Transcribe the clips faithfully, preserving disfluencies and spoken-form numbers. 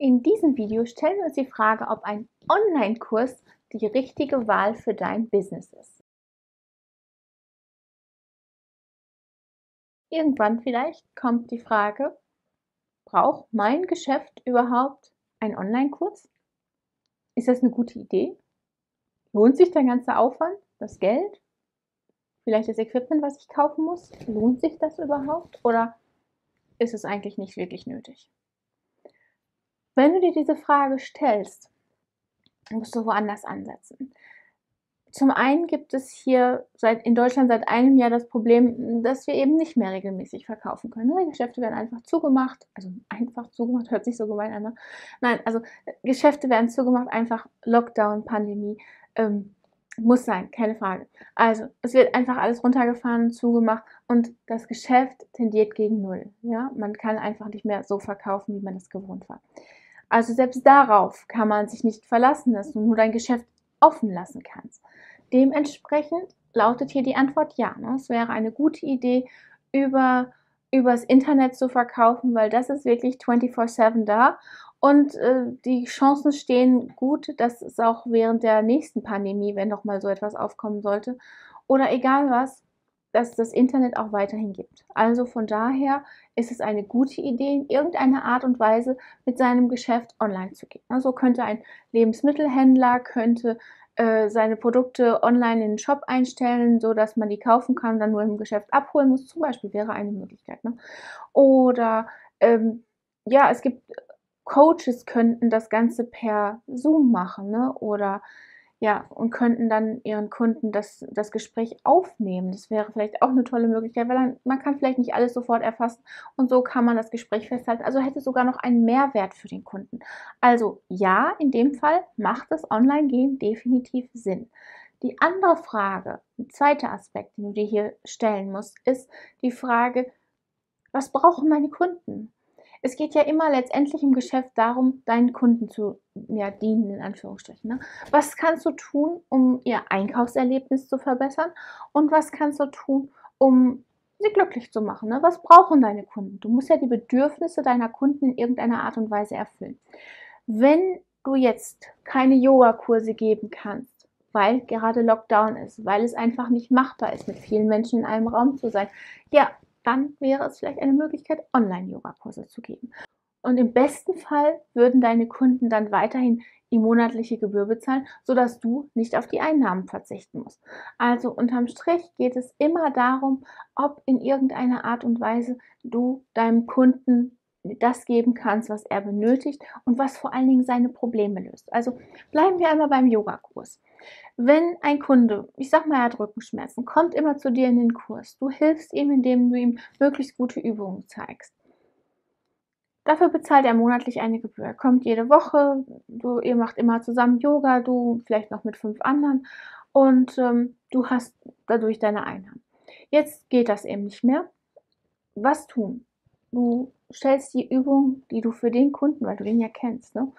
In diesem Video stellen wir uns die Frage, ob ein Online-Kurs die richtige Wahl für dein Business ist. Irgendwann vielleicht kommt die Frage, braucht mein Geschäft überhaupt einen Online-Kurs? Ist das eine gute Idee? Lohnt sich der ganze Aufwand, das Geld, vielleicht das Equipment, was ich kaufen muss? Lohnt sich das überhaupt oder ist es eigentlich nicht wirklich nötig? Wenn du dir diese Frage stellst, musst du woanders ansetzen. Zum einen gibt es hier seit, in Deutschland seit einem Jahr das Problem, dass wir eben nicht mehr regelmäßig verkaufen können. Die Geschäfte werden einfach zugemacht, also einfach zugemacht, hört sich so gemein an. Ne? Nein, also Geschäfte werden zugemacht, einfach Lockdown, Pandemie, ähm, muss sein, keine Frage. Also es wird einfach alles runtergefahren, zugemacht und das Geschäft tendiert gegen Null. Ja? Man kann einfach nicht mehr so verkaufen, wie man es gewohnt war. Also selbst darauf kann man sich nicht verlassen, dass du nur dein Geschäft offen lassen kannst. Dementsprechend lautet hier die Antwort ja. Ne? Es wäre eine gute Idee, über übers Internet zu verkaufen, weil das ist wirklich vierundzwanzig sieben da und äh, die Chancen stehen gut, dass es auch während der nächsten Pandemie, wenn nochmal so etwas aufkommen sollte, oder egal was, dass das Internet auch weiterhin gibt. Also von daher ist es eine gute Idee, in irgendeiner Art und Weise mit seinem Geschäft online zu gehen. Also könnte ein Lebensmittelhändler, könnte äh, seine Produkte online in den Shop einstellen, sodass man die kaufen kann, dann nur im Geschäft abholen muss. Zum Beispiel wäre eine Möglichkeit. Ne? Oder ähm, ja, es gibt Coaches, könnten das Ganze per Zoom machen, ne? Oder ja, und könnten dann ihren Kunden das, das Gespräch aufnehmen. Das wäre vielleicht auch eine tolle Möglichkeit, weil dann, man kann vielleicht nicht alles sofort erfassen und so kann man das Gespräch festhalten. Also hätte sogar noch einen Mehrwert für den Kunden. Also ja, in dem Fall macht das Online-Gehen definitiv Sinn. Die andere Frage, ein zweiter Aspekt, den du dir hier stellen musst, ist die Frage, was brauchen meine Kunden? Es geht ja immer letztendlich im Geschäft darum, deinen Kunden zu ja, dienen, in Anführungsstrichen. Ne? Was kannst du tun, um ihr Einkaufserlebnis zu verbessern? Und was kannst du tun, um sie glücklich zu machen? Ne? Was brauchen deine Kunden? Du musst ja die Bedürfnisse deiner Kunden in irgendeiner Art und Weise erfüllen. Wenn du jetzt keine Yoga-Kurse geben kannst, weil gerade Lockdown ist, weil es einfach nicht machbar ist, mit vielen Menschen in einem Raum zu sein, ja, dann wäre es vielleicht eine Möglichkeit, Online-Yoga-Kurse zu geben. Und im besten Fall würden deine Kunden dann weiterhin die monatliche Gebühr bezahlen, sodass du nicht auf die Einnahmen verzichten musst. Also unterm Strich geht es immer darum, ob in irgendeiner Art und Weise du deinem Kunden das geben kannst, was er benötigt und was vor allen Dingen seine Probleme löst. Also bleiben wir einmal beim Yogakurs. Wenn ein Kunde, ich sag mal, er hat Rückenschmerzen, kommt immer zu dir in den Kurs. Du hilfst ihm, indem du ihm möglichst gute Übungen zeigst. Dafür bezahlt er monatlich eine Gebühr. Er kommt jede Woche, du, ihr macht immer zusammen Yoga, du vielleicht noch mit fünf anderen und ähm, du hast dadurch deine Einnahmen. Jetzt geht das eben nicht mehr. Was tun? Du stellst die Übung, die du für den Kunden, weil du den ja kennst, ne,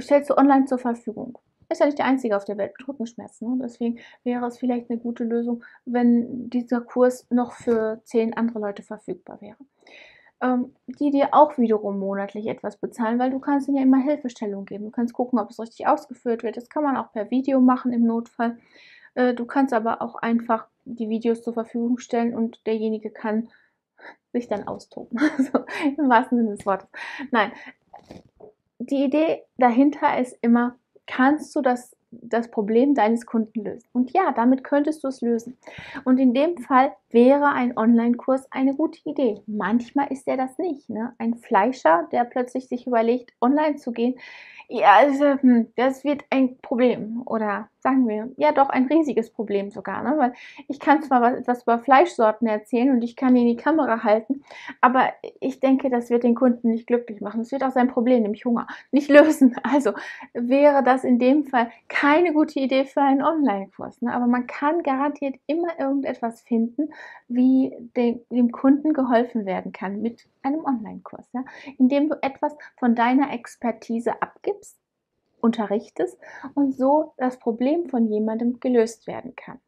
stellst du online zur Verfügung. Ist ja nicht der Einzige auf der Welt mit Rückenschmerzen. Ne? Deswegen wäre es vielleicht eine gute Lösung, wenn dieser Kurs noch für zehn andere Leute verfügbar wäre. Ähm, die dir auch wiederum monatlich etwas bezahlen, weil du kannst ihnen ja immer Hilfestellung geben. Du kannst gucken, ob es richtig ausgeführt wird. Das kann man auch per Video machen im Notfall. Äh, du kannst aber auch einfach die Videos zur Verfügung stellen und derjenige kann sich dann austoben. Also, im wahrsten Sinne des Wortes. Nein, die Idee dahinter ist immer, kannst du das, das Problem deines Kunden lösen? Und ja, damit könntest du es lösen. Und in dem Fall wäre ein Online-Kurs eine gute Idee. Manchmal ist er das nicht. Ne? Ein Fleischer, der plötzlich sich überlegt, online zu gehen, ja, also, das wird ein Problem. Oder sagen wir, ja doch, ein riesiges Problem sogar. Ne? Weil ich kann zwar was, etwas über Fleischsorten erzählen und ich kann ihn in die Kamera halten, aber ich denke, das wird den Kunden nicht glücklich machen. Das wird auch sein Problem, nämlich Hunger, nicht lösen. Also wäre das in dem Fall keine gute Idee für einen Online-Kurs. Ne? Aber man kann garantiert immer irgendetwas finden, wie dem, dem Kunden geholfen werden kann mit einem Online-Kurs. Ja? Indem du etwas von deiner Expertise abgibst, unterrichtest und so das Problem von jemandem gelöst werden kann.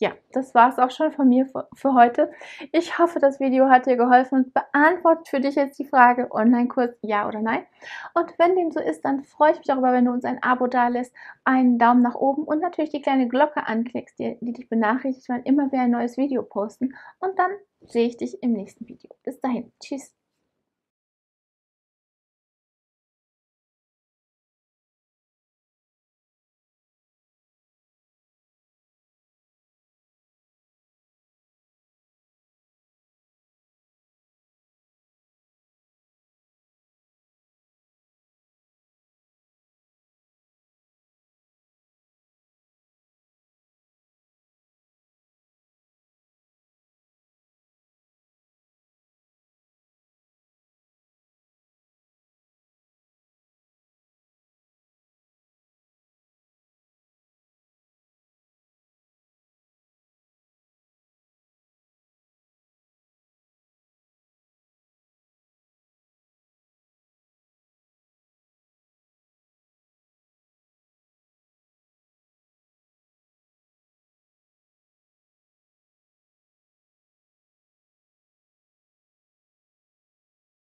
Ja, das war es auch schon von mir für heute. Ich hoffe, das Video hat dir geholfen und beantwortet für dich jetzt die Frage Online-Kurs, ja oder nein. Und wenn dem so ist, dann freue ich mich darüber, wenn du uns ein Abo dalässt, einen Daumen nach oben und natürlich die kleine Glocke anklickst, die, die dich benachrichtigt, wann immer wir ein neues Video posten. Und dann sehe ich dich im nächsten Video. Bis dahin. Tschüss.